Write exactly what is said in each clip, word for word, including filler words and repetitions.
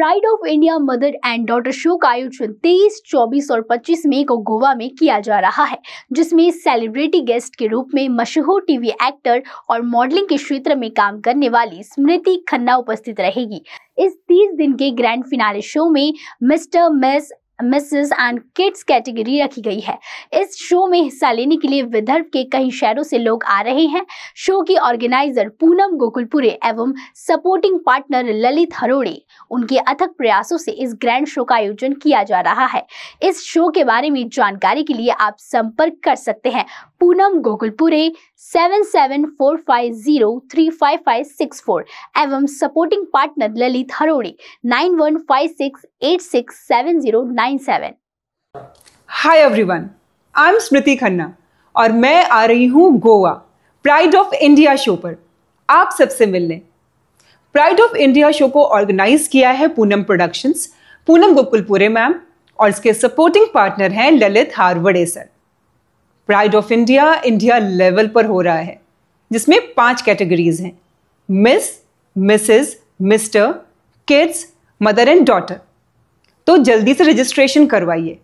Pride of India mother and daughter show का आयोजन तेईस, चौबीस और पच्चीस मई को गोवा में किया जा रहा है, जिसमें सेलिब्रिटी गेस्ट के रूप में मशहूर टीवी एक्टर और मॉडलिंग के क्षेत्र में काम करने वाली स्मृति खन्ना उपस्थित रहेगी। इस तीस दिन के ग्रैंड फिनाले शो में mister miss Mrs and kids category रखी गई है। इस शो में हिस्सा लेने के लिए विदर्भ के कई शहरों से लोग आ रहे हैं। शो की ऑर्गेनाइजर पूनम गोकुलपुरे एवं सपोर्टिंग पार्टनर ललित हरोड़े, उनके अथक प्रयासों से इस ग्रैंड शो का आयोजन किया जा रहा है। इस शो के बारे में जानकारी के लिए आप संपर्क कर सकते हैं Poonam Gokulpure seven seven four five zero three five five six four एवं supporting partner Lalit Harode nine one five six eight six seven zero nine. Hi everyone, I am Smriti Khanna और मैं आ रही हूँ Goa pride of India show पर आप सबसे मिलने। प्राइड ऑफ इंडिया शो को ऑर्गेनाइज किया है पूनम प्रोडक्शंस, पूनम गोकुलपुरे मैम और इसके सपोर्टिंग पार्टनर हैं Lalit Harode sir. Pride of India India level पर हो रहा है, जिसमें पांच कैटेगरीज हैं: miss, Mrs, mister, kids, mother and daughter. तो जल्दी से रजिस्ट्रेशन करवाइए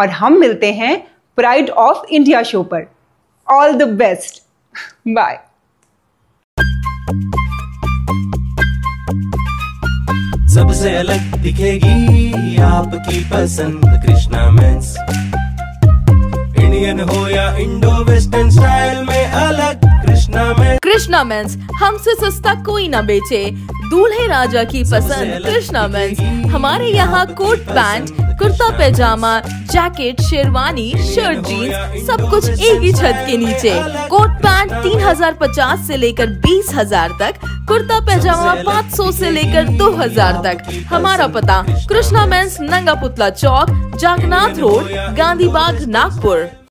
और हम मिलते हैं प्राइड ऑफ इंडिया शो पर। All the best, bye. सबसे अलग दिखेगी आपकी पसंद कृष्णा मेंस। इंडियन हो या इंडो वेस्टर्न स्टाइल में अलग कृष्णा मेंस। कृष्णा मेंस, हमसे सस्ता कोई ना बेचे। दूल्हे राजा की पसंद कृष्णा मेंस। हमारे यहाँ coat pant, kurta pyjama, jacket, sherwani, shirt, jeans सब कुछ एक ही छत के नीचे। कोट पैंट तीन हजार पचास से लेकर बीस हजार तक, कुर्ता पैजामा पाँच सौ से लेकर दो हजार तक। हमारा पता कृष्णा मेंस, नंगा पुतला चौक, जगन्नाथ रोड, गांधीबाग, नागपुर।